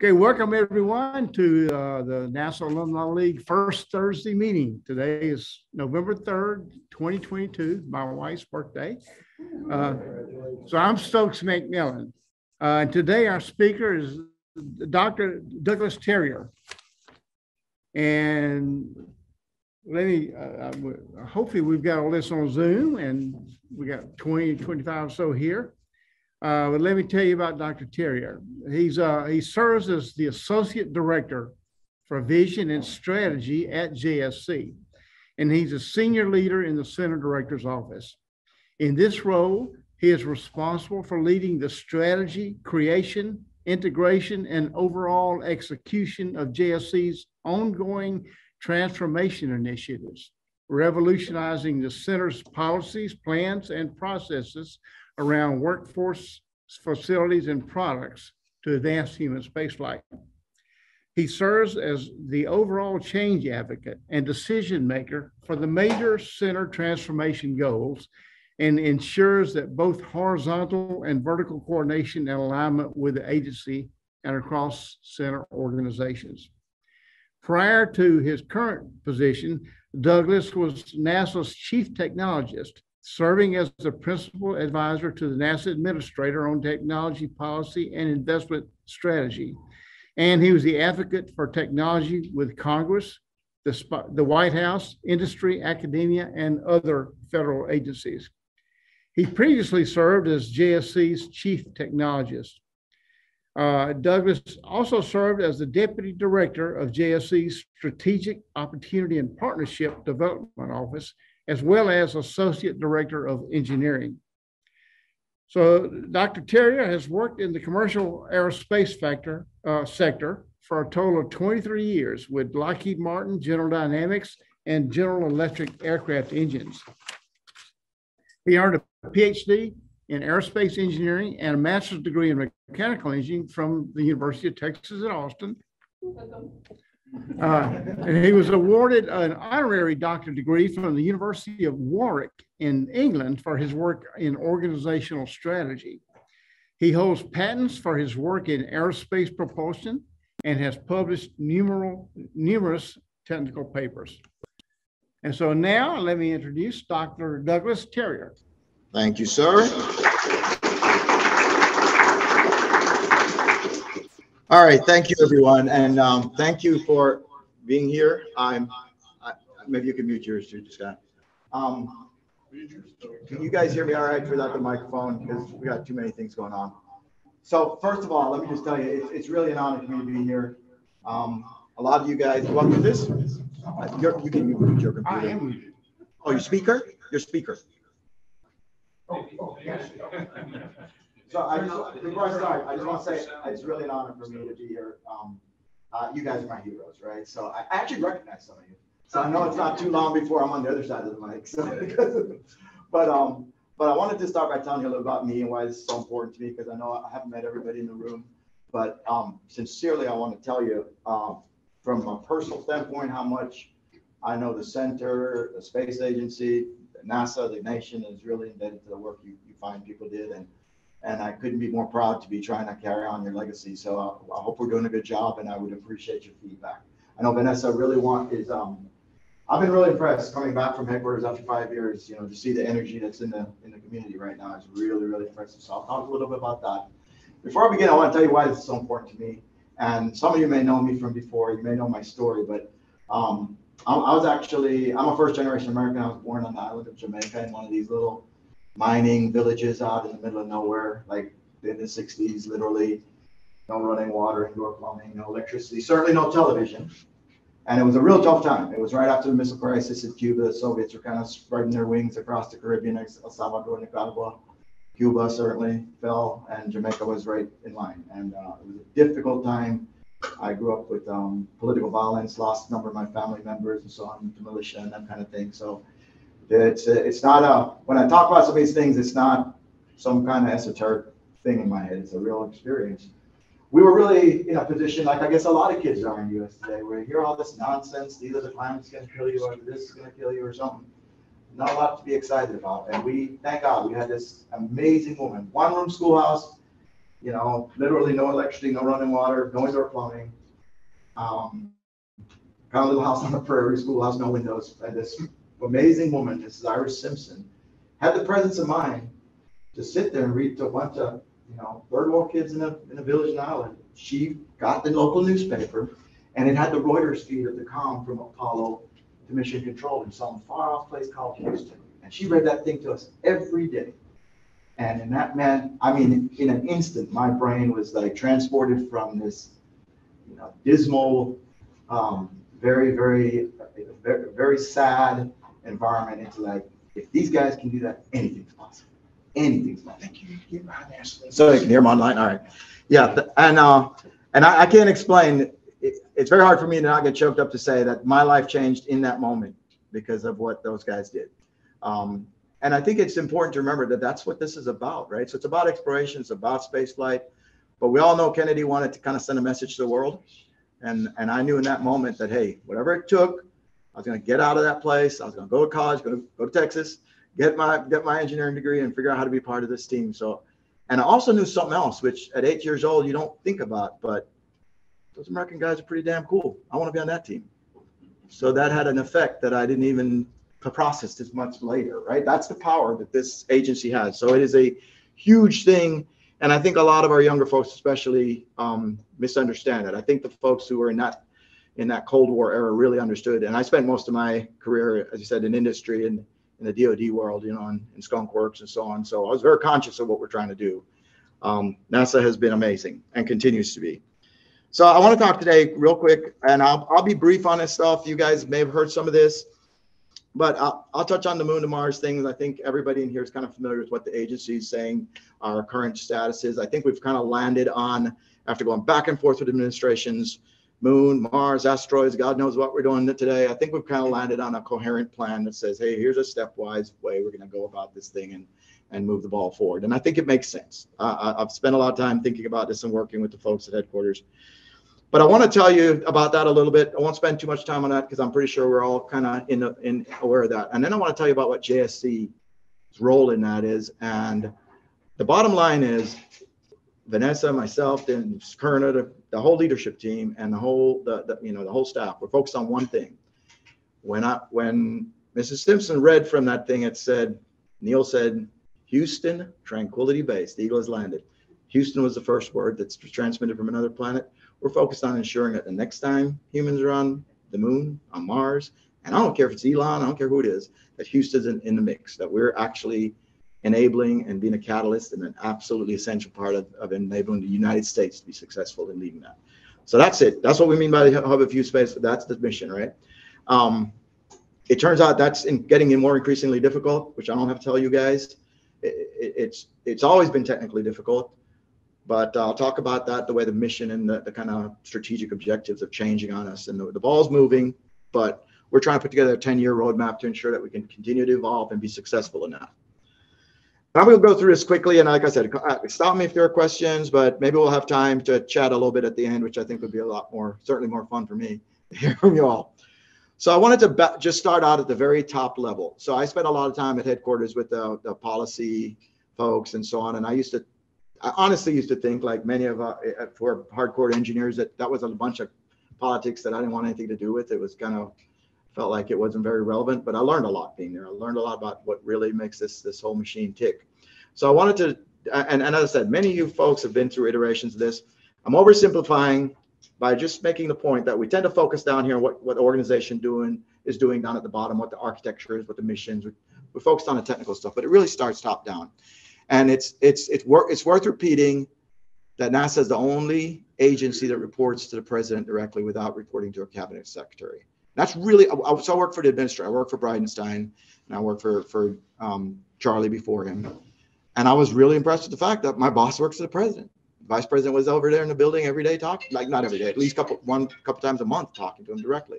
Okay, welcome everyone to the NASA Alumni League first Thursday meeting. Today is November 3rd, 2022, my wife's birthday. So I'm Stokes McMillan. And today our speaker is Dr. Douglas Terrier. And let me, hopefully we've got all this on Zoom and we got 20, 25 or so here. But let me tell you about Dr. Terrier. He serves as the Associate Director for Vision and Strategy at JSC, and he's a senior leader in the Center Director's Office. In this role, he is responsible for leading the strategy, creation, integration, and overall execution of JSC's ongoing transformation initiatives, revolutionizing the center's policies, plans, and processes around workforce, facilities, and products to advance human spaceflight. He serves as the overall change advocate and decision maker for the major center transformation goals and ensures that both horizontal and vertical coordination and alignment with the agency and across center organizations. Prior to his current position, Douglas was NASA's chief technologist, serving as the principal advisor to the NASA administrator on technology policy and investment strategy. And he was the advocate for technology with Congress, the White House, industry, academia, and other federal agencies. He previously served as JSC's chief technologist. Douglas also served as the deputy director of JSC's Strategic Opportunity and Partnership Development Office, as well as Associate Director of Engineering. So Dr. Terrier has worked in the commercial aerospace sector for a total of 23 years with Lockheed Martin, General Dynamics, and General Electric aircraft engines. He earned a PhD in aerospace engineering and a master's degree in mechanical engineering from the University of Texas at Austin. And he was awarded an honorary doctorate degree from the University of Warwick in England for his work in organizational strategy. He holds patents for his work in aerospace propulsion and has published numerous technical papers. And so now let me introduce Dr. Douglas Terrier. Thank you, sir. All right, thank you everyone, and thank you for being here. Maybe you can mute yours too, just can you guys hear me all right without the microphone? Because we got too many things going on. So first of all, let me just tell you, it's really an honor for me to be here. A lot of you guys, welcome to this. You can mute your computer. I am muted. Oh, your speaker? Your speaker. Oh, yes. So before I start, I just want to say it's really an honor for me to be here. You guys are my heroes, right? So I actually recognize some of you. So I know it's not too long before I'm on the other side of the mic. So but I wanted to start by telling you a little about me and why this is so important to me, because I know I haven't met everybody in the room. But sincerely, I want to tell you from a personal standpoint how much I know the center, the space agency, NASA, the nation is really indebted to the work you fine people did. And I couldn't be more proud to be trying to carry on your legacy. So I hope we're doing a good job, and I would appreciate your feedback. I know Vanessa really I've been really impressed coming back from headquarters after 5 years, to see the energy that's in the community right now is really, really impressive. So I'll talk a little bit about that. Before I begin, I want to tell you why this is so important to me. And some of you may know me from before, you may know my story, but I'm a first generation American. I was born on the island of Jamaica in one of these little mining villages out in the middle of nowhere, like in the 60s, literally. No running water, indoor plumbing, no electricity, certainly no television. And it was a real tough time. It was right after the missile crisis in Cuba. The Soviets were kind of spreading their wings across the Caribbean, El Salvador, Nicaragua. Cuba certainly fell, and Jamaica was right in line. And it was a difficult time. I grew up with political violence, lost a number of my family members and so on, the militia and that kind of thing. So it's not when I talk about some of these things, it's not some kind of esoteric thing in my head. It's a real experience. We were really in a position, like I guess a lot of kids are in the U.S. today, where you hear all this nonsense, either the climate's going to kill you or this is going to kill you or something. Not a lot to be excited about. And we, thank God, we had this amazing woman. One room schoolhouse, you know, literally no electricity, no running water, no indoor plumbing. Got a little house on the prairie, schoolhouse, no windows. And this amazing woman, this is Iris Simpson, had the presence of mind to sit there and read to a bunch of, you know, third world kids in a village in Ireland. She got the local newspaper, and it had the Reuters feed of the comm from Apollo to Mission Control in some far off place called Houston. And she read that thing to us every day. And that meant, I mean, in an instant, my brain was like transported from this, you know, dismal, very, very sad environment into like, if these guys can do that, anything's possible. Anything's possible. So you can hear them online. All right. Yeah. And I can't explain. It's very hard for me to not get choked up to say that my life changed in that moment because of what those guys did. And I think it's important to remember that that's what this is about, right? So it's about exploration, it's about space flight, but we all know Kennedy wanted to kind of send a message to the world. And I knew in that moment that, hey, whatever it took, I was going to get out of that place. I was going to go to college, go to Texas, get my engineering degree and figure out how to be part of this team. So, and I also knew something else, which at 8 years old, you don't think about, but those American guys are pretty damn cool. I want to be on that team. So that had an effect that I didn't even process as much later, right? That's the power that this agency has. So it is a huge thing. And I think a lot of our younger folks, especially, misunderstand it. I think the folks who were in that Cold War era really understood. And I spent most of my career, as you said, in industry and in the DOD world, you know, in skunk works and so on. So I was very conscious of what we're trying to do. NASA has been amazing and continues to be. So I want to talk today real quick, and I'll be brief on this stuff. You guys may have heard some of this, but I'll touch on the moon to Mars things. I think everybody in here is kind of familiar with what the agency is saying, our current status is. I think we've kind of landed on, after going back and forth with administrations, moon, Mars, asteroids, God knows what we're doing today. I think we've kind of landed on a coherent plan that says, hey, here's a stepwise way we're going to go about this thing and move the ball forward. And I think it makes sense. I've spent a lot of time thinking about this and working with the folks at headquarters. But I want to tell you about that a little bit. I won't spend too much time on that because I'm pretty sure we're all kind of in aware of that. And then I want to tell you about what JSC's role in that is. And the bottom line is, Vanessa, myself, and Kerna, the whole leadership team, and the whole staff, we're focused on one thing. When Mrs. Simpson read from that thing, it said, Neil said, Houston, Tranquility Base, the Eagle has landed. Houston was the first word that's transmitted from another planet. We're focused on ensuring that the next time humans are on the moon, on Mars, and I don't care if it's Elon, I don't care who it is, that Houston's in the mix, that we're actually enabling and being a catalyst and an absolutely essential part of enabling the United States to be successful in leading that. So that's it. That's what we mean by the Hub of View Space. That's the mission, right? It turns out that's getting more increasingly difficult, which I don't have to tell you guys. It's always been technically difficult. But I'll talk about that, the way the mission and the kind of strategic objectives are changing on us. And the ball's moving, but we're trying to put together a 10-year roadmap to ensure that we can continue to evolve and be successful in that. I'm going to go through this quickly. And like I said, stop me if there are questions, but maybe we'll have time to chat a little bit at the end, which I think would be a lot more, certainly more fun for me to hear from you all. So I wanted to just start out at the very top level. So I spent a lot of time at headquarters with the policy folks and so on. And I honestly used to think, like many of us who are hardcore engineers, that was a bunch of politics that I didn't want anything to do with. It was kind of felt like it wasn't very relevant, but I learned a lot being there. I learned a lot about what really makes this whole machine tick. So I wanted to, and as I said, many of you folks have been through iterations of this. I'm oversimplifying by just making the point that we tend to focus down here on what the organization is doing down at the bottom, what the architecture is, what the missions. We're focused on the technical stuff, but it really starts top down. And it's worth repeating that NASA is the only agency that reports to the president directly without reporting to a cabinet secretary. That's really, so I work for the administrator. I work for Bridenstine, and I work for Charlie before him. And I was really impressed with the fact that my boss works for the president. The vice president was over there in the building every day talking, like not every day, at least a couple times a month talking to him directly.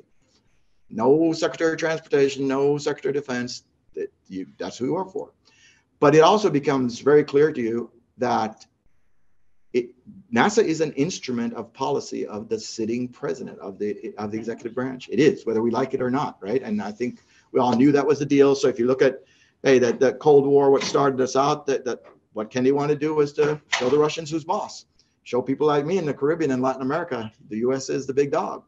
No secretary of transportation, no secretary of defense. That's who you work for. But it also becomes very clear to you that NASA is an instrument of policy of the sitting president of the executive branch. It is, whether we like it or not, right? And I think we all knew that was the deal. So if you look at, hey, that Cold War, what started us out, that What Kennedy wanted to do was to show the Russians who's boss, show people like me in the Caribbean and Latin America, the US is the big dog.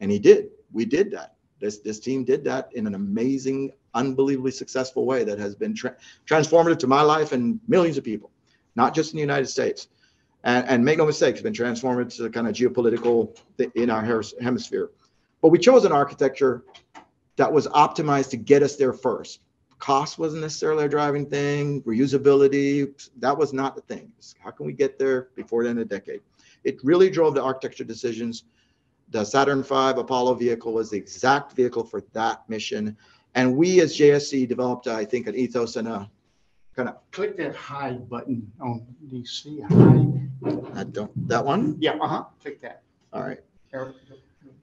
And he did. We did that. This team did that in an amazing, unbelievably successful way that has been transformative to my life and millions of people, not just in the United States. And make no mistake, it's been transformative to the kind of geopolitical in our hemisphere. But we chose an architecture that was optimized to get us there first. Cost wasn't necessarily a driving thing. Reusability, that was not the thing. How can we get there before the end of the decade? It really drove the architecture decisions. The Saturn V Apollo vehicle was the exact vehicle for that mission. And we as JSC developed, I think, an ethos and a kind of... Click that hide button on DC. Hide. I don't... That one? Yeah, uh-huh. Click that. All right.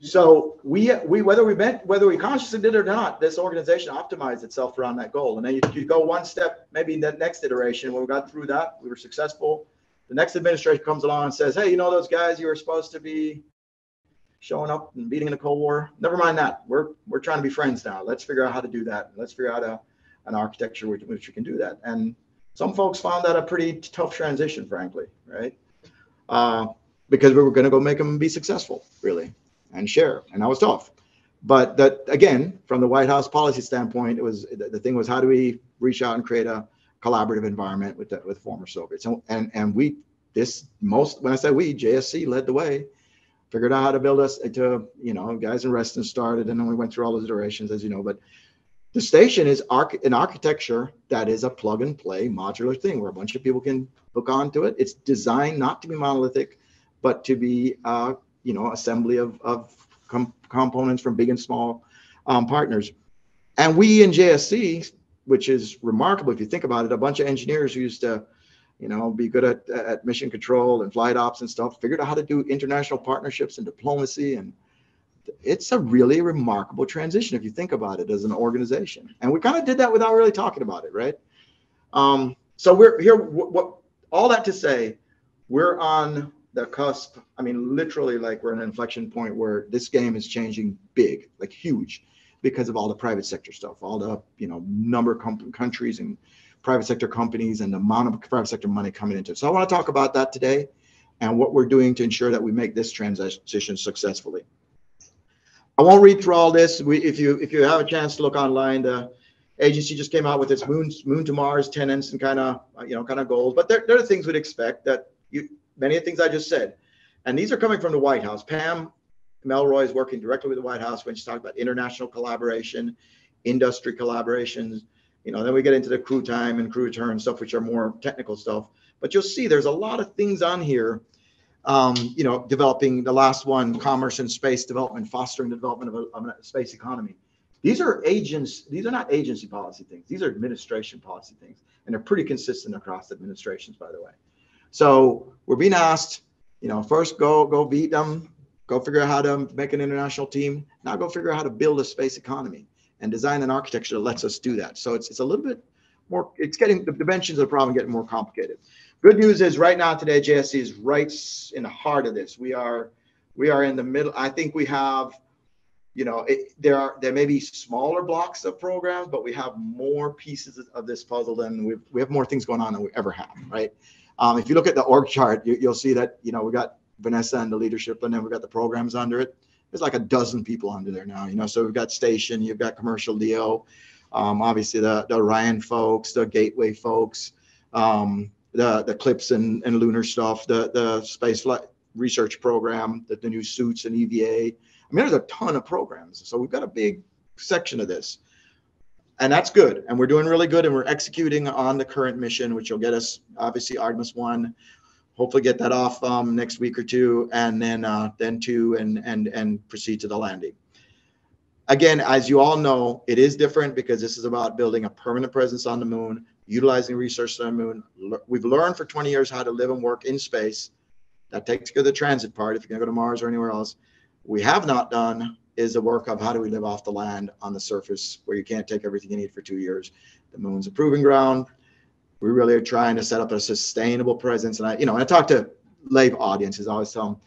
So whether we consciously did it or not, this organization optimized itself around that goal. And then you go one step, maybe in that next iteration, when we got through that, we were successful. The next administration comes along and says, hey, you know those guys you were supposed to be showing up and beating in the Cold War? Never mind that. We're trying to be friends now. Let's figure out how to do that. Let's figure out an architecture which you can do that. And some folks found that a pretty tough transition, frankly, right? Because we were going to go make them be successful, really, and share. And that was tough. But that, again, from the White House policy standpoint, it was the thing was, how do we reach out and create a collaborative environment with former Soviets? And we, this most, when I say we, JSC led the way. Figured out how to build us to, you know, guys in Reston started, and then we went through all those iterations, as you know. But the station is an architecture that is a plug and play modular thing where a bunch of people can hook onto it. It's designed not to be monolithic, but to be, you know, assembly of components from big and small partners. And we in JSC, which is remarkable if you think about it, a bunch of engineers who used to, you know, be good at mission control and flight ops and stuff, figured out how to do international partnerships and diplomacy. And it's a really remarkable transition if you think about it as an organization. And we kind of did that without really talking about it, right? So we're here, all that to say, we're on the cusp. I mean, literally, like, we're at an inflection point where this game is changing big, like huge, because of all the private sector stuff, all the, you know, number of countries and private sector companies and the amount of private sector money coming into it. So I want to talk about that today and what we're doing to ensure that we make this transition successfully. I won't read through all this. If you have a chance to look online, the agency just came out with its moon to Mars tenants and kind of goals, but there are things we'd expect that many of the things I just said, and these are coming from the White House. Pam Melroy is working directly with the White House when she's talking about international collaboration, industry collaborations. You know, then we get into the crew time and crew return stuff, which are more technical stuff. But you'll see there's a lot of things on here, you know, developing the last one, commerce and space development, fostering the development of a space economy. These are agents. These are not agency policy things. These are administration policy things. And they're pretty consistent across administrations, by the way. So we're being asked, you know, first go beat them, go figure out how to make an international team. Now go figure out how to build a space economy and design an architecture that lets us do that. So it's a little bit more, it's getting, the dimensions of the problem getting more complicated. Good news is right now today, JSC is right in the heart of this. We are in the middle. I think we have, you know, there may be smaller blocks of programs, but we have more pieces of this puzzle than we have more things going on than we ever have, right? If you look at the org chart, you'll see that, you know, we got Vanessa and the leadership, and then we got the programs under it. There's like a dozen people under there now, you know. So we've got station, you've got commercial LEO, obviously the Orion folks, the Gateway folks, the CLIPS and lunar stuff, the space flight research program, the new suits and EVA. I mean, there's a ton of programs. So we've got a big section of this, and that's good. And we're doing really good, and we're executing on the current mission, which will get us obviously Artemis 1. Hopefully get that off next week or two, and then two, and proceed to the landing. Again, as you all know, it is different because this is about building a permanent presence on the moon, utilizing research on the moon. We've learned for 20 years how to live and work in space. That takes care of the transit part. If you're going to go to Mars or anywhere else, we have not done is the work of how do we live off the land on the surface where you can't take everything you need for 2 years. The moon's a proving ground. We really are trying to set up a sustainable presence. And I, you know, when I talk to lay audiences, I always tell them,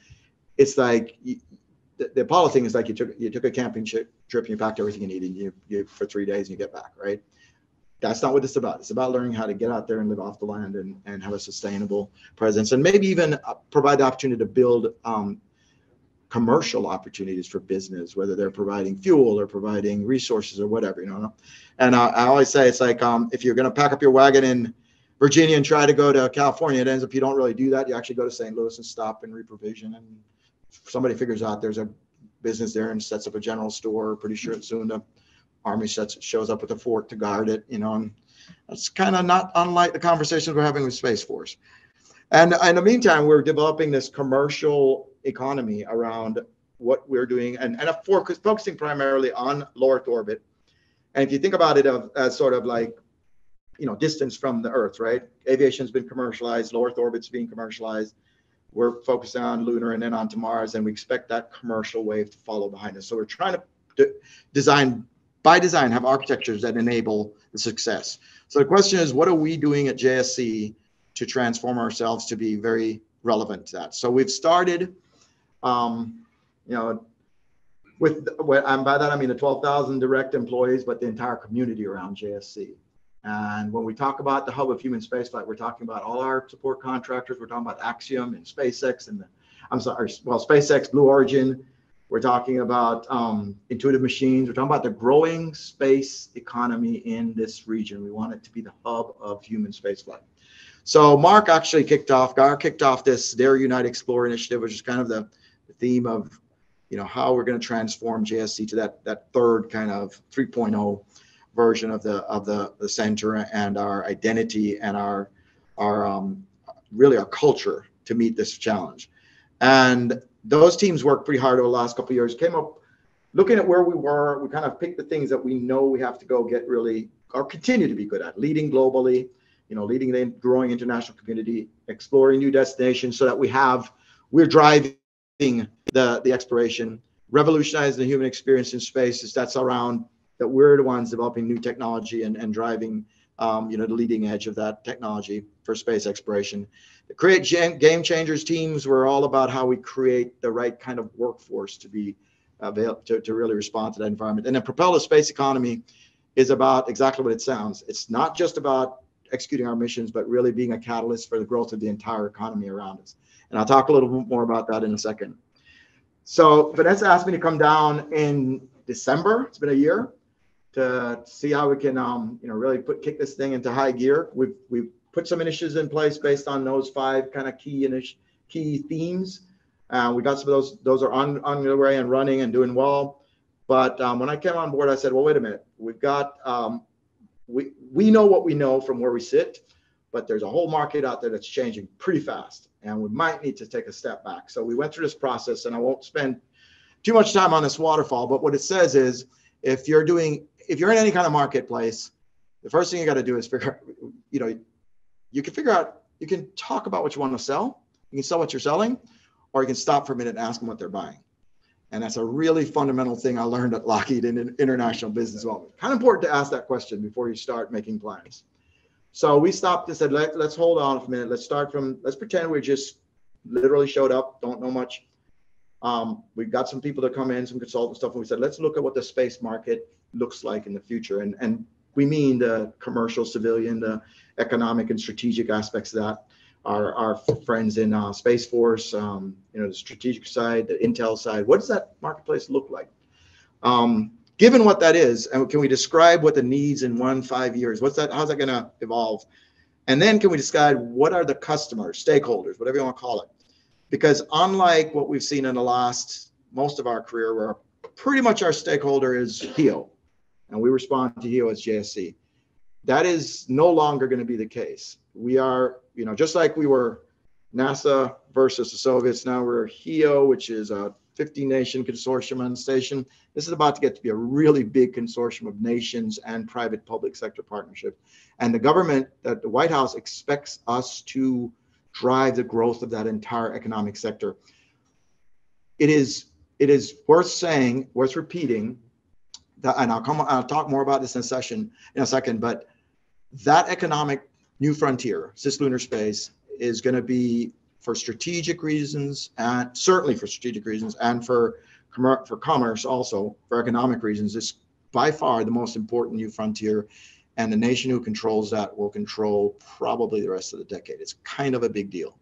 it's like the Apollo thing is like you took a camping trip, and you packed everything you needed, and you for 3 days and you get back, right? That's not what it's about. It's about learning how to get out there and live off the land and have a sustainable presence, and maybe even provide the opportunity to build commercial opportunities for business, whether they're providing fuel or providing resources or whatever, you know. And I always say, it's like, if you're going to pack up your wagon in Virginia and try to go to California, it ends up you don't really do that. You actually go to St. Louis and stop and reprovision, and somebody figures out there's a business there and sets up a general store. Pretty sure it's soon to Army shows up with a fort to guard it, you know, and that's kind of not unlike the conversations we're having with Space Force. And in the meantime, we're developing this commercial economy around what we're doing and focusing primarily on low Earth orbit. And if you think about it as sort of like, you know, distance from the Earth, right? Aviation's been commercialized, low Earth orbit's being commercialized. We're focused on lunar and then on to Mars, and we expect that commercial wave to follow behind us. So we're trying to by design, have architectures that enable the success. So the question is, what are we doing at JSC to transform ourselves to be very relevant to that? So we've started, you know, with, and by that I mean the 12,000 direct employees, but the entire community around JSC. And when we talk about the hub of human spaceflight, we're talking about all our support contractors. We're talking about Axiom and SpaceX and SpaceX, Blue Origin. We're talking about Intuitive Machines. We're talking about the growing space economy in this region. We want it to be the hub of human spaceflight. So Mark actually Gar kicked off this Dar Unite Explorer initiative, which is kind of the theme of, you know, how we're going to transform JSC to that third kind of 3.0 version of the center, and our identity and our really our culture to meet this challenge. And those teams worked pretty hard over the last couple of years, came up looking at where we were. We kind of picked the things that we know we have to go get really, or continue to be good at: leading globally, you know, leading the growing international community, exploring new destinations so that we're driving the exploration, revolutionizing the human experience in space. That's around that we're the ones developing new technology and driving, you know, the leading edge of that technology for space exploration. The Create Game Changers teams were all about how we create the right kind of workforce to be available to really respond to that environment. And then Propel the Space Economy is about exactly what it sounds. It's not just about executing our missions, but really being a catalyst for the growth of the entire economy around us. And I'll talk a little bit more about that in a second. So Vanessa asked me to come down in December. It's been a year, to see how we can, you know, really kick this thing into high gear. We've put some initiatives in place based on those five kind of key themes. We got some of those are on the way and running and doing well. But when I came on board, I said, well, wait a minute, we've got, we know what we know from where we sit, but there's a whole market out there that's changing pretty fast, and we might need to take a step back. So we went through this process, and I won't spend too much time on this waterfall, but what it says is, if you're in any kind of marketplace, the first thing you got to do is figure out, you know, you can talk about what you want to sell, you can sell what you're selling, or you can stop for a minute and ask them what they're buying. And that's a really fundamental thing I learned at Lockheed in international business development. Kind of important to ask that question before you start making plans. So we stopped and said, let's hold on a minute. Let's start from, let's pretend we just literally showed up, don't know much. We've got some people that come in, some consultant stuff, and we said, let's look at what the space market looks like in the future. And we mean the commercial, civilian, the economic and strategic aspects of that. Our friends in Space Force, you know, the strategic side, the intel side, what does that marketplace look like? Given what that is, and can we describe what the needs in 1-5 years, how's that gonna evolve? And then can we decide what are the customers, stakeholders, whatever you wanna call it? Because unlike what we've seen in the most of our career, where pretty much our stakeholder is HEO, and we respond to HEO as JSC, that is no longer going to be the case. We are, you know, just like we were NASA versus the Soviets, now we're HEO, which is a 50-nation consortium on station. This is about to get to be a really big consortium of nations and private public sector partnership. And the government, that the White House expects us to drive the growth of that entire economic sector. It is worth saying, worth repeating, that, and I'll talk more about this in a second, but that economic new frontier, cislunar space, is going to be, for strategic reasons, and certainly for strategic reasons, and for commerce also, for economic reasons, is by far the most important new frontier. And the nation who controls that will control probably the rest of the decade. It's kind of a big deal.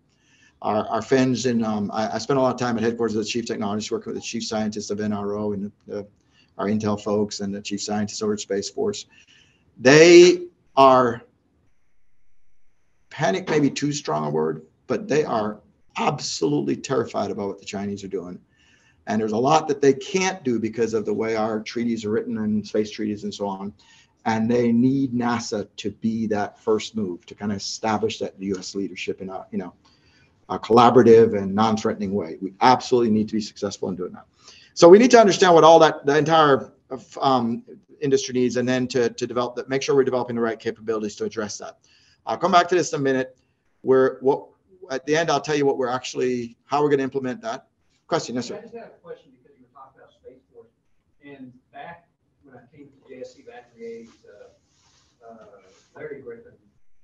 Our friends in, I spent a lot of time at headquarters of the chief technologist, working with the chief scientist of NRO and our Intel folks and the chief scientist over at Space Force. They are, panic may be too strong a word, but they are absolutely terrified about what the Chinese are doing. And there's a lot that they can't do because of the way our treaties are written and space treaties and so on. And they need NASA to be that first move to kind of establish that U.S. leadership in a, a collaborative and non-threatening way. We absolutely need to be successful in doing that. So we need to understand what all that, the entire industry needs, and then to develop that, make sure we're developing the right capabilities to address that. I'll come back to this in a minute. At the end, I'll tell you what we're actually, how we're going to implement that. Question, yes, sir. I just have a question because you were talking about Space Force. And back when I came to JSC back in the 80s, Larry Griffin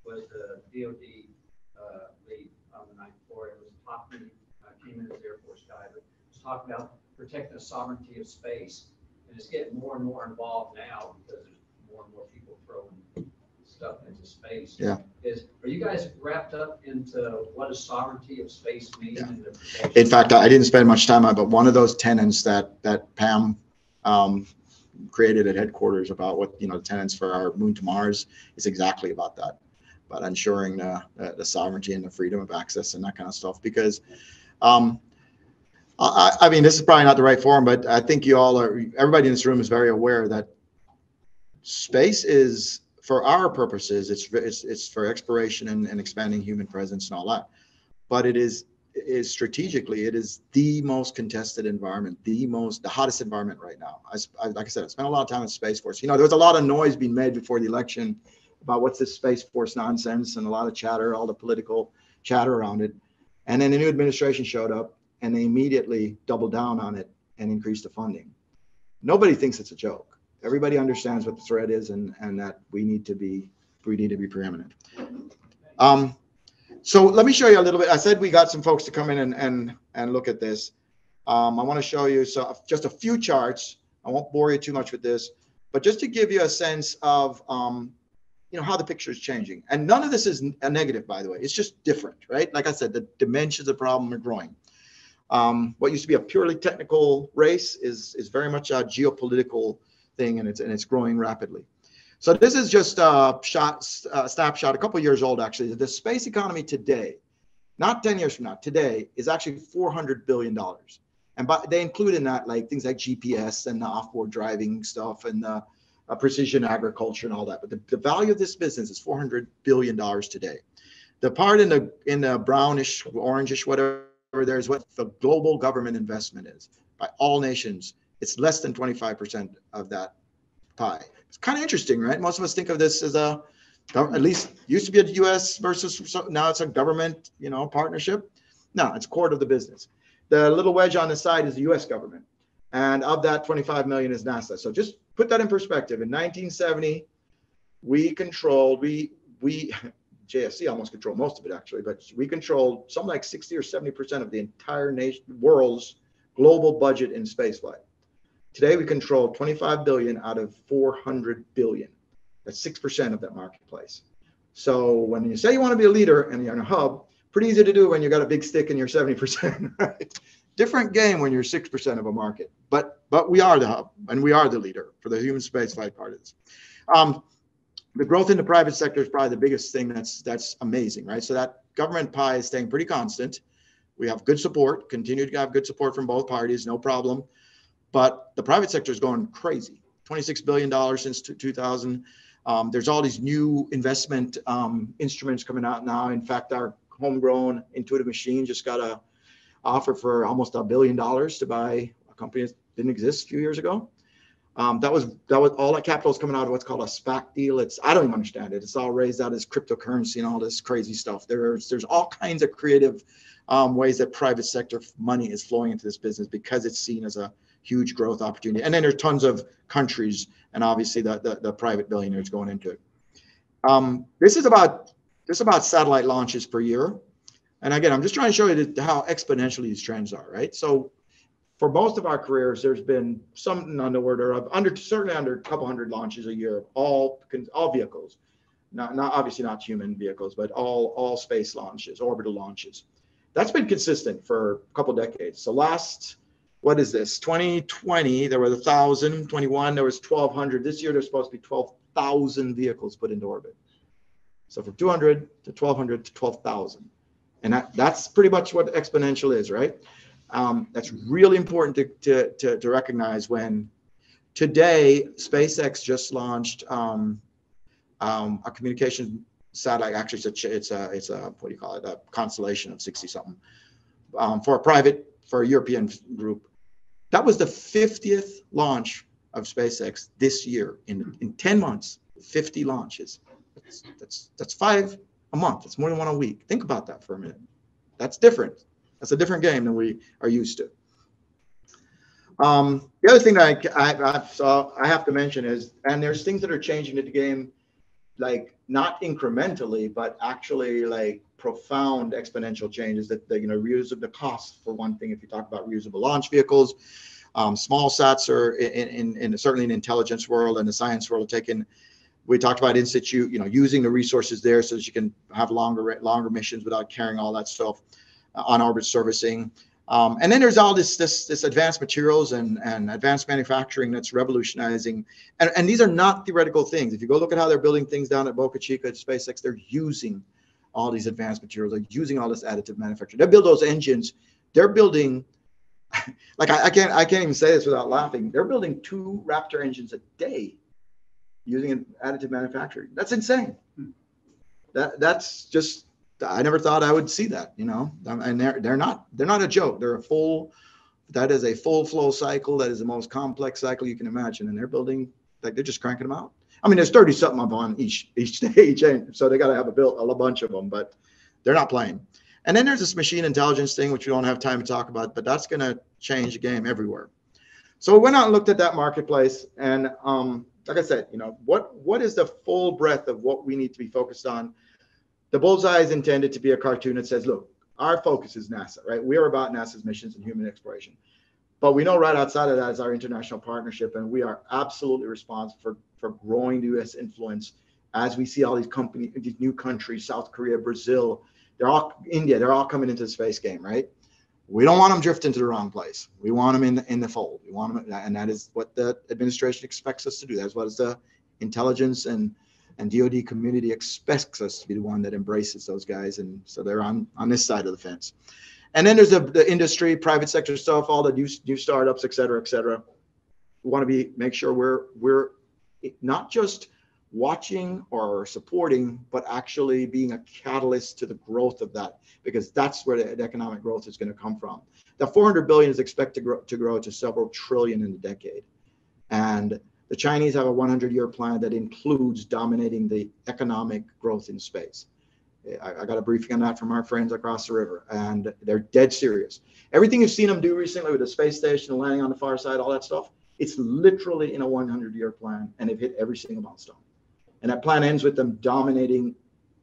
was the DOD lead on the night before. It was talking, came in as Air Force guy, but was talking about protecting the sovereignty of space. And it's getting more and more involved now because there's more and more people throwing stuff into space. Yeah. Are you guys wrapped up into what a sovereignty of space means? Yeah. And in fact, I didn't spend much time on it, but one of those tenets that Pam created at headquarters about what, the tenets for our moon to Mars is exactly about that, about ensuring the sovereignty and the freedom of access and that kind of stuff. Because I mean, this is probably not the right forum, but I think you all are, everybody in this room is very aware that space is, for our purposes, it's for exploration and expanding human presence and all that, but it is strategically, it is the most contested environment, the hottest environment right now. Like I said, I spent a lot of time at Space Force. There was a lot of noise being made before the election about what's this Space Force nonsense and a lot of chatter, all the political chatter around it. And then the new administration showed up and they immediately doubled down on it and increased the funding. Nobody thinks it's a joke. Everybody understands what the threat is, and that we need to be preeminent. So let me show you a little bit. I said we got some folks to come in and look at this. I want to show you just a few charts. I won't bore you too much with this, but just to give you a sense of how the picture is changing. And none of this is a negative, by the way. It's just different, right? Like I said, the dimensions of the problem are growing. What used to be a purely technical race is very much a geopolitical thing, and it's growing rapidly. So this is just a snapshot, a couple of years old actually. The space economy today, not 10 years from now, today is actually $400 billion. And they include in that like things like GPS and the offboard driving stuff and the precision agriculture and all that. But the value of this business is $400 billion today. The part in the brownish, orangish, whatever there is what the global government investment is by all nations. It's less than 25% of that pie. It's kind of interesting, right? Most of us think of this as at least used to be a U.S. versus, now it's a government, partnership. No, it's a quarter of the business. The little wedge on the side is the U.S. government. And of that, 25 million is NASA. So just put that in perspective. In 1970, JSC almost controlled most of it actually, but we controlled something like 60 or 70% of the entire world's global budget in spaceflight. Today, we control 25 billion out of 400 billion. That's 6% of that marketplace. So when you say you want to be a leader and you're in a hub, pretty easy to do when you got a big stick and you're 70%. Right? Different game when you're 6% of a market. But we are the hub and we are the leader for the human spaceflight part of this. The growth in the private sector is probably the biggest thing that's amazing, right? So that government pie is staying pretty constant. We have good support, continue to have good support from both parties, no problem. But the private sector is going crazy. $26 billion since 2000. There's all these new investment instruments coming out now. In fact, our homegrown Intuitive Machine just got an offer for almost $1 billion to buy a company that didn't exist a few years ago. That was all that capital is coming out of what's called a SPAC deal. I don't even understand it. It's all raised out as cryptocurrency and all this crazy stuff. There's all kinds of creative ways that private sector money is flowing into this business because it's seen as a huge growth opportunity. And then there's tons of countries and obviously the private billionaires going into it. This is about satellite launches per year. And again, I'm just trying to show you how exponential these trends are, right? So for most of our careers, there's been something on the order of certainly under a couple hundred launches a year, all vehicles, obviously not human vehicles, but all space launches, orbital launches. That's been consistent for a couple decades. So last, 2020, there were 1,000, 21, there was 1,200. This year, there's supposed to be 12,000 vehicles put into orbit. So from 200 to 1,200 to 12,000. And that's pretty much what exponential is, right? That's really important to recognize when today SpaceX just launched a communication satellite. Actually, it's a what do you call it? A constellation of 60 something for a European group. That was the 50th launch of SpaceX this year. In 10 months, 50 launches. That's 5 a month. It's more than one a week. Think about that for a minute. That's different. That's a different game than we are used to. The other thing that I have to mention is, and there's things that are changing in the game, like not incrementally, but actually like profound exponential changes that reuse of the cost, for one thing, if you talk about reusable launch vehicles. Small sats are certainly in the intelligence world and the science world are taking. We talked about in-situ, using the resources there so that you can have longer missions without carrying all that stuff. On-orbit servicing, and then there's all this advanced materials and advanced manufacturing that's revolutionizing. And these are not theoretical things. If you go look at how they're building things down at Boca Chica at SpaceX, they're using all these advanced materials. They're using all this additive manufacturing. They build those engines. They're building, like I can't even say this without laughing. They're building 2 Raptor engines a day using an additive manufacturing. That's insane. That's just. I never thought I would see that, and they're not a joke. They're that is a full flow cycle. That is the most complex cycle you can imagine. And they're building, like they're just cranking them out. I mean, there's 30 something up on each stage. And so they got to have a bunch of them, but they're not playing. And then there's this machine intelligence thing, which we don't have time to talk about, but that's going to change the game everywhere. So we went out and looked at that marketplace. And like I said, what is the full breadth of what we need to be focused on? The bullseye is intended to be a cartoon that says, look, our focus is NASA, right? We are about NASA's missions and human exploration. But we know right outside of that is our international partnership, and we are absolutely responsible for growing the U.S. influence as we see all these new countries, South Korea, Brazil, India, they're all coming into the space game, right? We don't want them drifting to the wrong place. We want them in the fold. We want them, and that is what the administration expects us to do. That's what the intelligence and DoD community expects us to be the one that embraces those guys, and so they're on this side of the fence. And then there's the industry, private sector stuff, all the new startups, et cetera. We want to make sure we're not just watching or supporting, but actually being a catalyst to the growth of that, because that's where the economic growth is going to come from. The $400 billion is expected to grow to several trillion in a decade, and the Chinese have a 100-year plan that includes dominating the economic growth in space. I got a briefing on that from our friends across the river, and they're dead serious. Everything you've seen them do recently with the space station, landing on the far side, all that stuff, it's literally in a 100-year plan, and they've hit every single milestone. And that plan ends with them dominating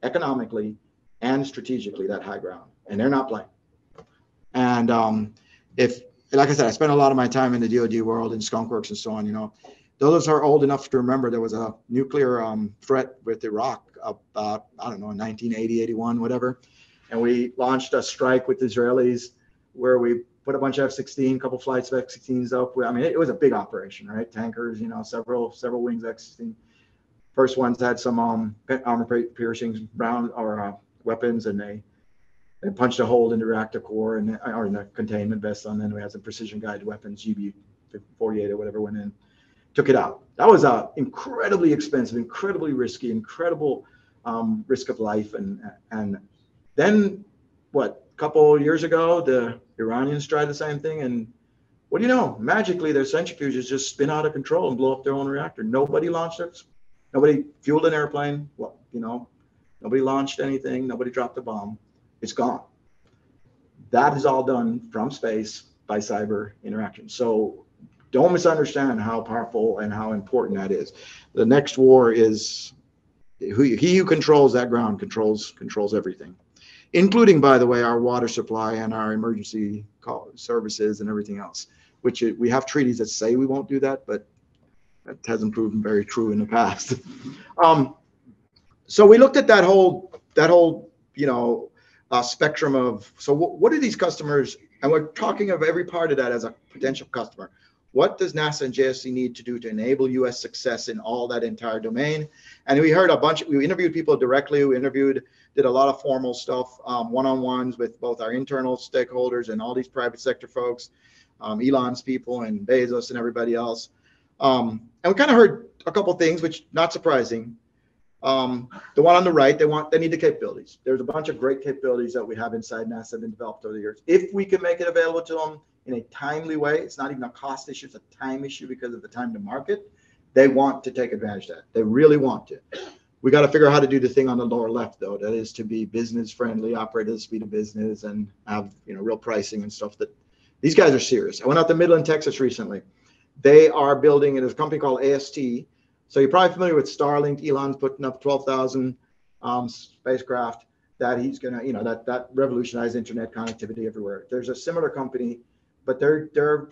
economically and strategically that high ground, and they're not playing. And like I said, I spent a lot of my time in the DoD world, in skunkworks and so on, Those are old enough to remember there was a nuclear threat with Iraq about, I don't know, 1980, 81, whatever. And we launched a strike with the Israelis where we put a bunch of F-16, a couple flights of F-16s up. It was a big operation, right? Tankers, several wings of F-16. First ones had some armor-piercing weapons, and they punched a hole in the reactor core or in the containment vessel, and then we had some precision-guided weapons, UB-48 or whatever went in. Took it out. That was incredibly expensive, incredibly risky, incredible risk of life. And then, a couple years ago, the Iranians tried the same thing. And what do you know? Magically, their centrifuges just spin out of control and blow up their own reactor. Nobody launched it. Nobody fueled an airplane. Nobody launched anything. Nobody dropped a bomb. It's gone. That is all done from space by cyber interaction. So don't misunderstand how powerful and how important that is. The next war is he who controls that ground controls everything, including, by the way, our water supply and our emergency services and everything else. which we have treaties that say we won't do that, but that hasn't proven very true in the past. So we looked at that whole spectrum of, so what do these customers, and we're talking of every part of that as a potential customer. What does NASA and JSC need to do to enable U.S. success in all that entire domain? And we heard a bunch, we interviewed people directly, we did a lot of formal stuff, one-on-ones with both our internal stakeholders and all these private sector folks, Elon's people and Bezos and everybody else. And we kind of heard a couple things, which not surprising. The one on the right, they need the capabilities. There's a bunch of great capabilities that we have inside NASA that have been developed over the years. If we can make it available to them in a timely way, it's not even a cost issue, it's a time issue because of the time to market. They want to take advantage of that. They really want to. We got to figure out how to do the thing on the lower left, though. That is to be business friendly, operate at the speed of business, and have real pricing and stuff. That these guys are serious. I went out to Midland, Texas recently. They are building, and there's a company called AST. So you're probably familiar with Starlink. Elon's putting up 12,000 spacecraft that he's gonna, that revolutionize internet connectivity everywhere. There's a similar company, but they're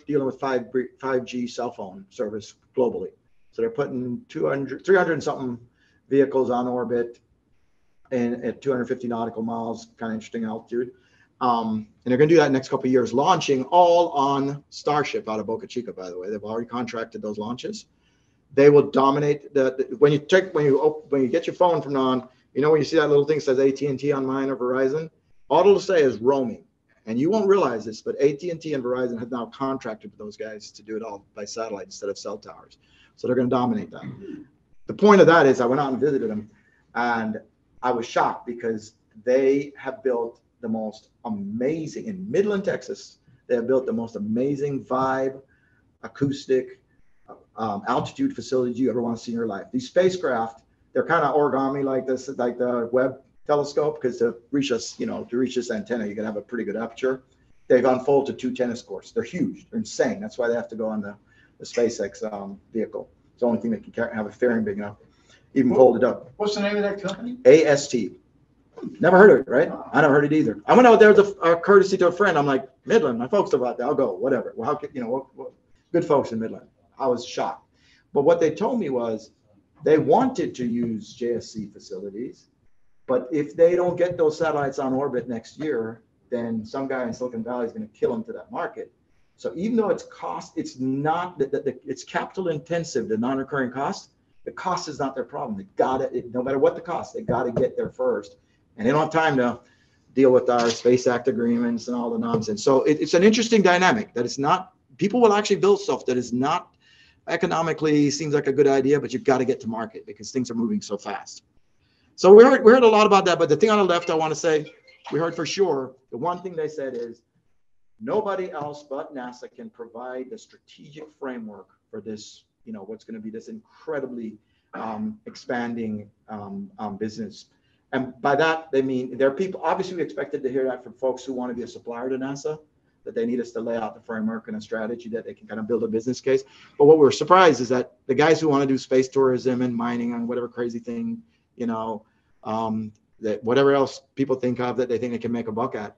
dealing with 5G cell phone service globally. So they're putting 300 and something vehicles on orbit, and at 250 nautical miles, kind of interesting altitude. And they're going to do that in the next couple of years, launching all on Starship out of Boca Chica. By the way, they've already contracted those launches. They will dominate the when you get your phone from now on, when you see that little thing that says AT&T on mine or Verizon, all it'll say is roaming. And you won't realize this, but AT&T and Verizon have now contracted with those guys to do it all by satellite instead of cell towers. So they're going to dominate that. The point of that is I went out and visited them, and I was shocked because they have built the most amazing, in Midland, Texas, they have built the most amazing vibe, acoustic, altitude facilities you ever want to see in your life. These spacecraft, they're kind of origami like this, like the Webb telescope, because to reach us, to reach this antenna, you got to have a pretty good aperture. They've unfolded 2 tennis courts. They're huge. They're insane. That's why they have to go on the SpaceX vehicle. It's the only thing that can carry, have a fairing big enough, even fold it up. What's the name of that company? AST. Never heard of it, right? I never heard it either. I went out there with a courtesy to a friend. I'm like, Midland, my folks are out there. I'll go, whatever. Well, how could, good folks in Midland. I was shocked. But what they told me was they wanted to use JSC facilities, but if they don't get those satellites on orbit next year, then some guy in Silicon Valley is going to kill them to that market. So even though it's cost, it's not that it's capital intensive, the non-recurring cost. The cost is not their problem. They got it. No matter what the cost, they got to get there first, and they don't have time to deal with our Space Act agreements and all the nonsense. So it's an interesting dynamic that it's not. People will actually build stuff that is not economically seems like a good idea, but you've got to get to market because things are moving so fast. So we heard a lot about that, but the thing on the left I want to say, we heard for sure, the one thing they said is, nobody else but NASA can provide the strategic framework for this, what's going to be this incredibly expanding business. And by that, they mean there are people, obviously we expected to hear that from folks who want to be a supplier to NASA, that they need us to lay out the framework and a strategy that they can kind of build a business case. But what we're surprised is that the guys who want to do space tourism and mining and whatever crazy thing, that whatever else people think of that they think they can make a buck at,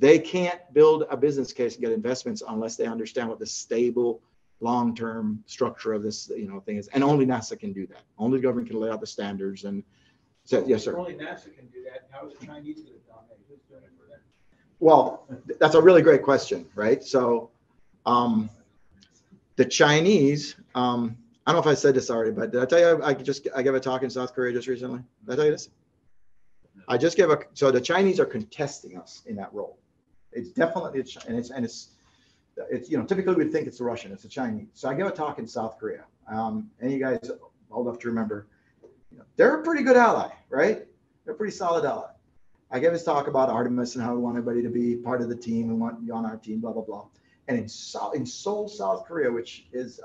they can't build a business case and get investments unless they understand what the stable long-term structure of this, thing is. And only NASA can do that. Only the government can lay out the standards. And so, yes, sir. Only NASA can do that. How is the Chinese going to dominate? Who's doing it for them? Well, that's a really great question, right? So the Chinese, I don't know if I said this already, but did I tell you I gave a talk in South Korea just recently? Did I tell you this? I just gave so the Chinese are contesting us in that role. It's definitely, it's typically we'd think it's the Russian, it's the Chinese. So I gave a talk in South Korea. And you guys old enough to remember, they're a pretty good ally, right? They're a pretty solid ally. I gave this talk about Artemis and how we want everybody to be part of the team and want you on our team, blah, blah, blah. And in Seoul, South Korea, which is,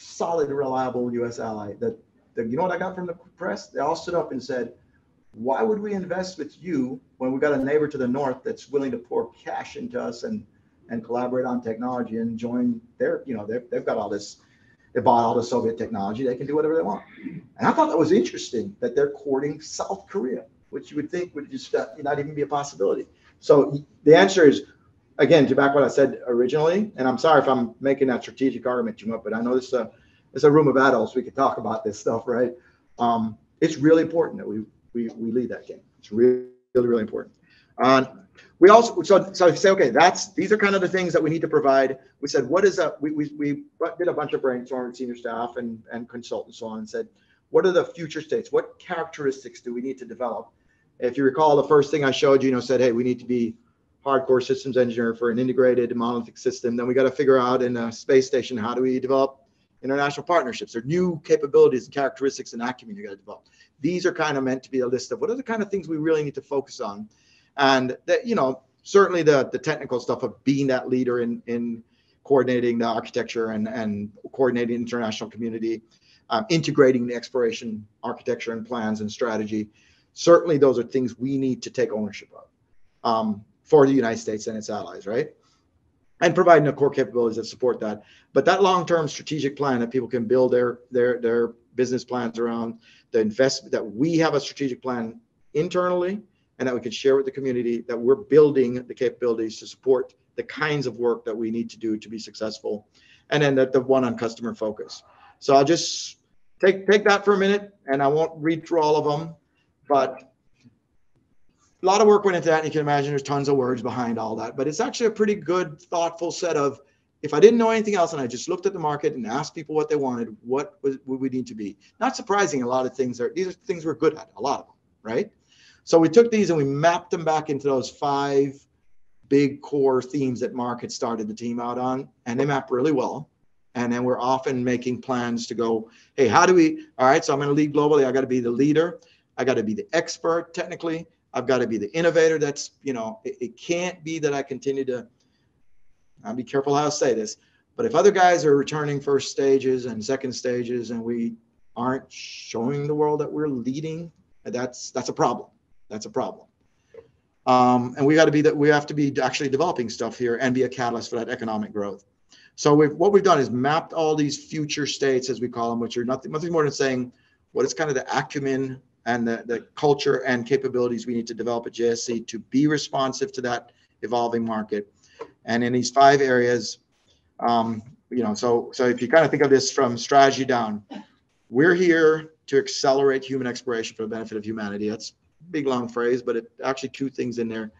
solid, reliable U.S. ally, you know what I got from the press? They all stood up and said, why would we invest with you when we've got a neighbor to the north that's willing to pour cash into us and collaborate on technology and join their, they've got all this, they bought all the Soviet technology, they can do whatever they want. And I thought that was interesting that they're courting South Korea, which you would think would just not even be a possibility. So the answer is again, to back what I said originally, and I'm sorry if I'm making that strategic argument too much, but I know this it's a room of adults. We could talk about this stuff, right? It's really important that we lead that game. It's really, really important. We also, so say, okay, these are kind of the things that we need to provide. We said, what is up? We did a bunch of brainstorming with senior staff and consultants on and said, what are the future states? What characteristics do we need to develop? If you recall, the first thing I showed you, said, hey, we need to be hardcore systems engineer for an integrated monolithic system. Then we got to figure out in a space station, how do we develop international partnerships? There are new capabilities and characteristics in that community you got to develop. These are kind of meant to be a list of what are the kind of things we really need to focus on. And that, certainly the technical stuff of being that leader in coordinating the architecture and coordinating international community, integrating the exploration architecture and plans and strategy. Certainly those are things we need to take ownership of for the United States and its allies, right? And providing the core capabilities that support that. But that long-term strategic plan that people can build their business plans around, the investment that we have a strategic plan internally and that we can share with the community, that we're building the capabilities to support the kinds of work that we need to do to be successful. And then the one on customer focus. So I'll just take that for a minute, and I won't read through all of them, but a lot of work went into that. And you can imagine there's tons of words behind all that, but it's actually a pretty good, thoughtful set of, if I didn't know anything else and I just looked at the market and asked people what they wanted, what would we need to be? Not surprising, a lot of things are, these are things we're good at, a lot of them, right? So we took these and we mapped them back into those 5 big core themes that Mark had started the team out on, and they map really well. And then we're often making plans to go, hey, how do we, all right, so I'm going to lead globally. I got to be the leader. I got to be the expert technically. I've got to be the innovator. That's, it can't be that I continue to, I'll be careful how I say this, but if other guys are returning first stages and second stages and we aren't showing the world that we're leading, that's a problem. That's a problem. And we got to be that, we have to be actually developing stuff here and be a catalyst for that economic growth. So what we've done is mapped all these future states, as we call them, which are nothing more than saying what is kind of the acumen and the culture and capabilities we need to develop at JSC to be responsive to that evolving market. And in these 5 areas, so if you kind of think of this from strategy down, we're here to accelerate human exploration for the benefit of humanity. That's a big, long phrase, but it actually 2 things in there.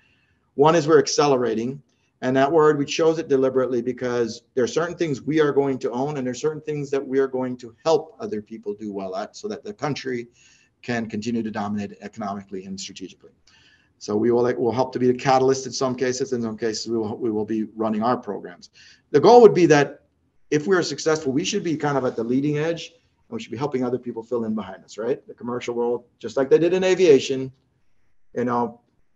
One is we're accelerating. And that word, we chose it deliberately because there are certain things we are going to own and there are certain things that we are going to help other people do well at so that the country can continue to dominate economically and strategically. So we'll help to be the catalyst in some cases. In some cases, we will be running our programs. The goal would be that if we're successful, we should be kind of at the leading edge and we should be helping other people fill in behind us, right? The commercial world, just like they did in aviation, like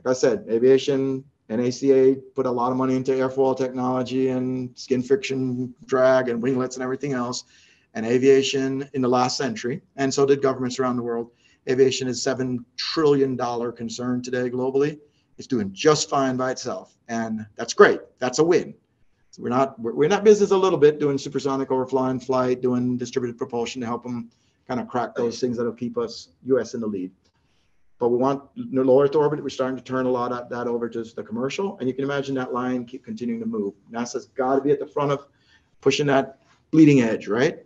I said, aviation, NACA put a lot of money into airfoil technology and skin friction drag and winglets and everything else, and aviation in the last century, and so did governments around the world. Aviation is $7 trillion concern today globally. It's doing just fine by itself, and that's great. That's a win. So we're not business a little bit doing supersonic overflying flight, doing distributed propulsion to help them kind of crack those things that'll keep us U.S. in the lead. But we want low Earth orbit. We're starting to turn a lot of that over to the commercial. And you can imagine that line keep continuing to move. NASA's got to be at the front of pushing that bleeding edge, right?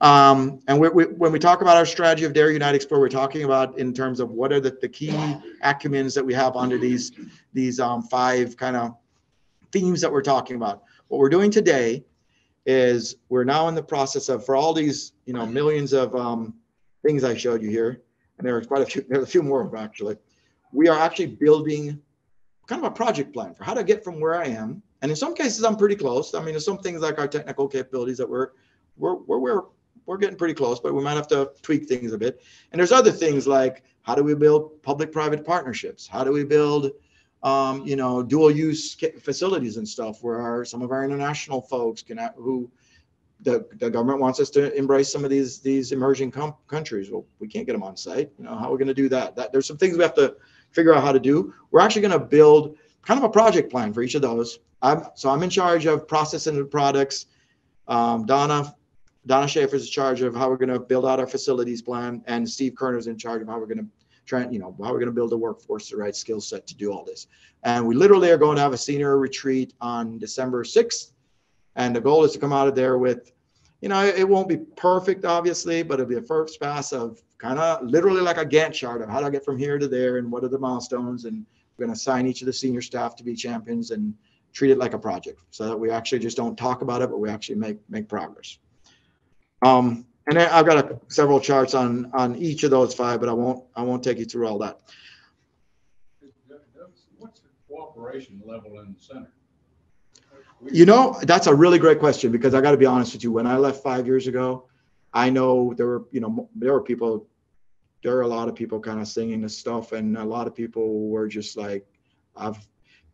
And when we talk about our strategy of Dar Unite Explorer, we're talking about in terms of what are the key acumens that we have under these 5 kind of themes that we're talking about. What we're doing today is we're now in the process of, for all these millions of things I showed you here, and there are quite a few, there's a few more actually. We are actually building kind of a project plan for how to get from where I am. And in some cases, I'm pretty close. I mean, there's some things like our technical capabilities that we're getting pretty close, but we might have to tweak things a bit. And there's other things like, how do we build public-private partnerships? How do we build, dual-use facilities and stuff where some of our international folks can, who, the government wants us to embrace some of these emerging countries. Well, we can't get them on site. How are we going to do that? There's some things we have to figure out how to do. We're actually going to build kind of a project plan for each of those. So I'm in charge of processing the products. Donna Schaefer's in charge of how we're going to build out our facilities plan, and Steve Kerner's in charge of how we're going to trying, you know, how we're going to build a workforce, the right skill set to do all this. And we literally are going to have a senior retreat on December 6th. And the goal is to come out of there with, you know, it won't be perfect, obviously, but it'll be a first pass of kind of literally like a Gantt chart of how do I get from here to there and what are the milestones. And we're going to assign each of the senior staff to be champions and treat it like a project so that we actually just don't talk about it, but we actually make progress. And then I've got several charts on each of those five, but I won't take you through all that. What's the cooperation level in the center? You know, that's a really great question, because I got to be honest with you. When I left 5 years ago, I know there were, you know, there are a lot of people kind of singing this stuff, and a lot of people were just like, "I've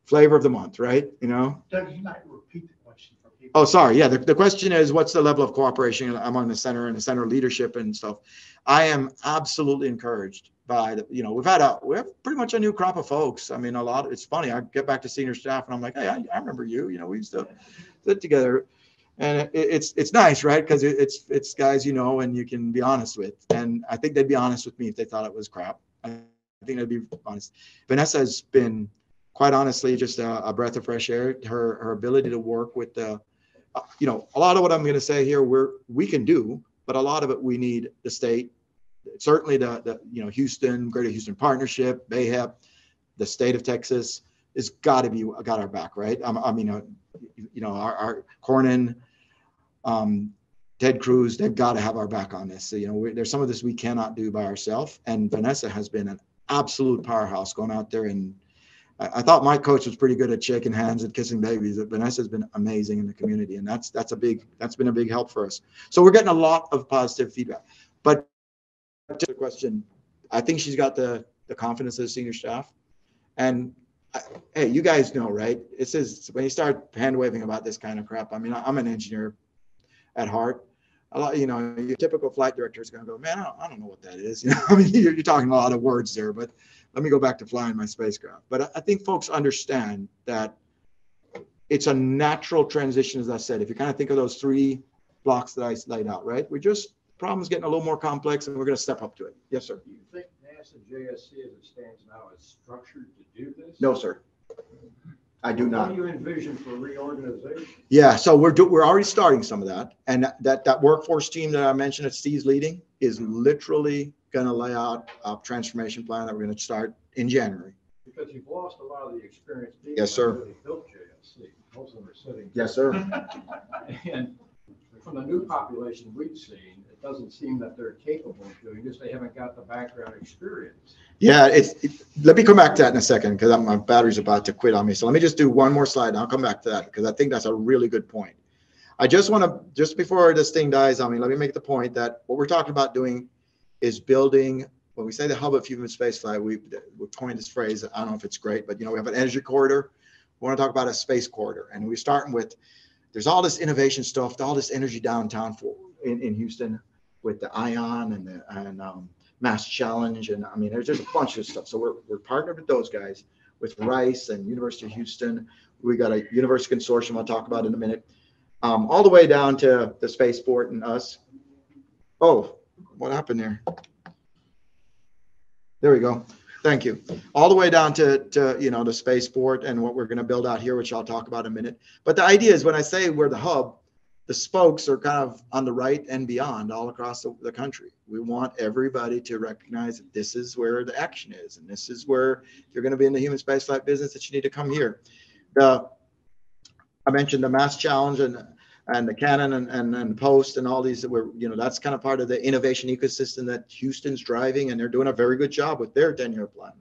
flavor of the month," right? You know. Doug, you might repeat the question for people. Oh, sorry. Yeah, the question is, what's the level of cooperation among the center and the center leadership and stuff? I am absolutely encouraged by the, you know, we have pretty much a new crop of folks. I mean, a lot. It's funny. I get back to senior staff and I'm like, hey, I remember you. You know, we used to sit together, and it's nice, right? Because it's guys you know and you can be honest with. And I think they'd be honest with me if they thought it was crap. I think they'd be honest. Vanessa has been, quite honestly, just a breath of fresh air. Her ability to work with the, you know, a lot of what I'm going to say here we can do, but a lot of it we need the state. Certainly the you know, Houston, Greater Houston Partnership, BAHEP, the state of Texas has got our back, right? I mean, you know, our Cornyn, Ted Cruz, they've got to have our back on this. So, you know, there's some of this we cannot do by ourselves. And Vanessa has been an absolute powerhouse going out there, and I thought my coach was pretty good at shaking hands and kissing babies. Vanessa's been amazing in the community, and that's been a big help for us. So we're getting a lot of positive feedback. But to the question, I think she's got the confidence of the senior staff. And hey, you guys know, right? This is when you start hand waving about this kind of crap. I mean, I'm an engineer at heart. A lot, you know, your typical flight director is going to go, man, I don't know what that is. You know, I mean, you're talking a lot of words there, but let me go back to flying my spacecraft. But I think folks understand that it's a natural transition, as I said. If you kind of think of those three blocks that I laid out, right? Problem's getting a little more complex, and we're going to step up to it. Yes, sir. Do you think NASA JSC, as it stands now, is structured to do this? No, sir. I do not. What do you envision for reorganization? Yeah, so we're already starting some of that, and that workforce team that I mentioned that Steve's leading is literally going to lay out a transformation plan that we're going to start in January. Because you've lost a lot of the experience. Yes, sir. Really built JSC. Most of them are sitting. Yes, sir. And from the new population we've seen, it doesn't seem that they're capable of doing this. They haven't got the background experience. Yeah, let me come back to that in a second, because my battery's about to quit on me. So let me just do one more slide, and I'll come back to that, because I think that's a really good point. I just want to, just before this thing dies on me, let me make the point that what we're talking about doing is building, when we say the hub of human spaceflight, we coined this phrase. I don't know if it's great, but, you know, we have an energy corridor. We want to talk about a space corridor, and we're starting with, there's all this innovation stuff, all this energy downtown in Houston with the ION and Mass Challenge. And I mean, there's just a bunch of stuff. So we're partnered with those guys, with Rice and University of Houston. We got a university consortium I'll talk about in a minute, all the way down to the spaceport and us. Oh, what happened there? There we go. Thank you. All the way down to you know, the spaceport and what we're going to build out here, which I'll talk about in a minute. But the idea is, when I say we're the hub, the spokes are kind of on the right and beyond, all across the country. We want everybody to recognize that this is where the action is, and this is where you're going to be in the human spaceflight business, that you need to come here. I mentioned the Mass Challenge and the Cannon and Post and all these that were, you know, that's kind of part of the innovation ecosystem that Houston's driving, and they're doing a very good job with their 10-year plan.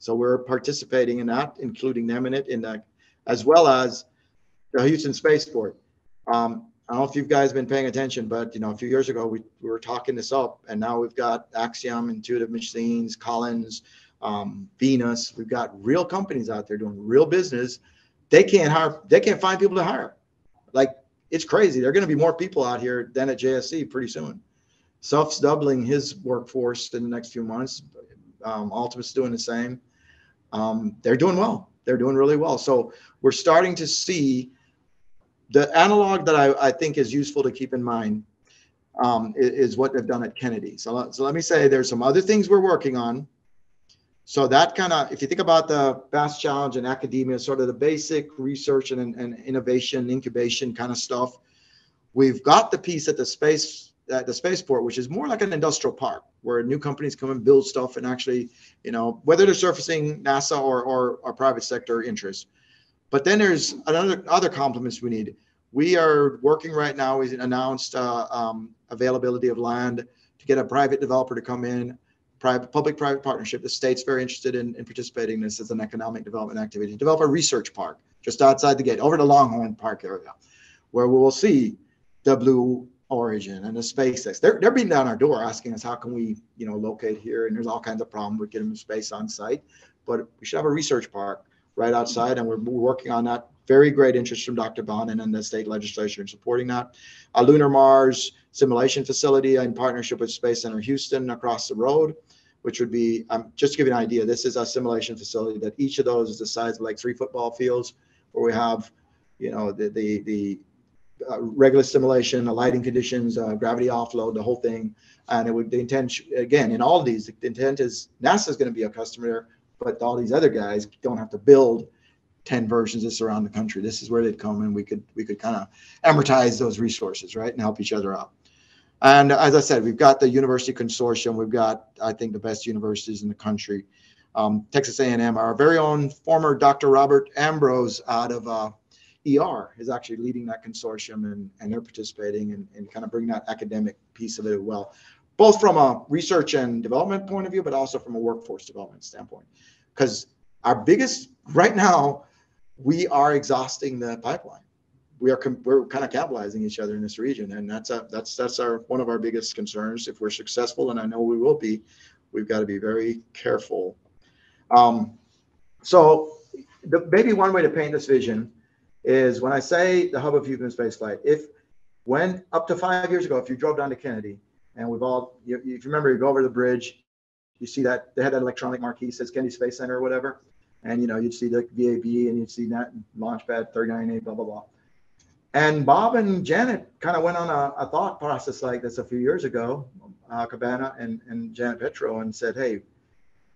So we're participating in that, including them in it, as well as the Houston Spaceport. I don't know if you guys have been paying attention, but, you know, a few years ago, we were talking this up, and now we've got Axiom, Intuitive Machines, Collins, Venus. We've got real companies out there doing real business. They can't find people to hire. Like, it's crazy. There are going to be more people out here than at JSC pretty soon. Suf's doubling his workforce in the next few months. Altimus doing the same. They're doing well. They're doing really well. So we're starting to see the analog that I think is useful to keep in mind is what they've done at Kennedy. So let me say there's some other things we're working on So that kind of, if you think about the Mass Challenge and academia, sort of the basic research and innovation, incubation kind of stuff, we've got the piece at the spaceport, which is more like an industrial park where new companies come and build stuff and actually, you know, whether they're surfacing NASA or private sector interests. But then there's another other complements we need. We are working right now. We announced availability of land to get a private developer to come in. Public-private partnership. The state's very interested in participating in this as an economic development activity. Develop a research park just outside the gate, over the Longhorn Park area, where we will see the Blue Origin and the SpaceX. They're beating down our door asking us, how can we, you know, locate here? And there's all kinds of problems with getting space on site, but we should have a research park right outside, and we're working on that. Very great interest from Dr. Bonin and the state legislature in supporting that. A lunar Mars simulation facility in partnership with Space Center Houston across the road, which would be, just to give you an idea, this is a simulation facility that each of those is the size of like 3 football fields, where we have, you know, the regular simulation, the lighting conditions, gravity offload, the whole thing. And it would, the intent, again, in all of these, the intent is NASA is going to be a customer, but all these other guys don't have to build 10 versions of this around the country. This is where they'd come, and we could kind of amortize those resources, right, and help each other out. And as I said, we've got the university consortium. We've got, I think, the best universities in the country. Texas A&M, our very own former Dr. Robert Ambrose out of ER is actually leading that consortium, and they're participating and kind of bring that academic piece of it as well, both from a research and development point of view, but also from a workforce development standpoint. Because our biggest, right now, we are exhausting the pipeline. We're kind of cannibalizing each other in this region, and that's our one of our biggest concerns. If we're successful, and I know we will be, we've got to be very careful. Maybe one way to paint this vision is when I say the hub of human spaceflight. When up to 5 years ago, if you drove down to Kennedy, and if you remember, you go over the bridge, you see that they had that electronic marquee says Kennedy Space Center or whatever. And, you know, you'd see the VAB and you'd see that launch pad 39A, blah, blah, blah. And Bob and Janet kind of went on a thought process like this a few years ago, Cabana and Janet Petro, and said, hey,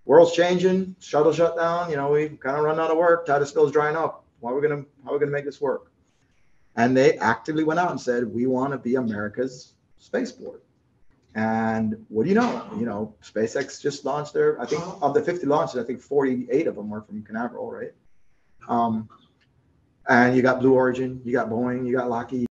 world's changing, shuttle shut down. You know, we kind of run out of work. Titusville's drying up. How are we going to make this work? And they actively went out and said, we want to be America's spaceport. And what do you know, SpaceX just launched their, I think of the 50 launches, I think 48 of them were from Canaveral, right? And you got Blue Origin, you got Boeing, you got Lockheed,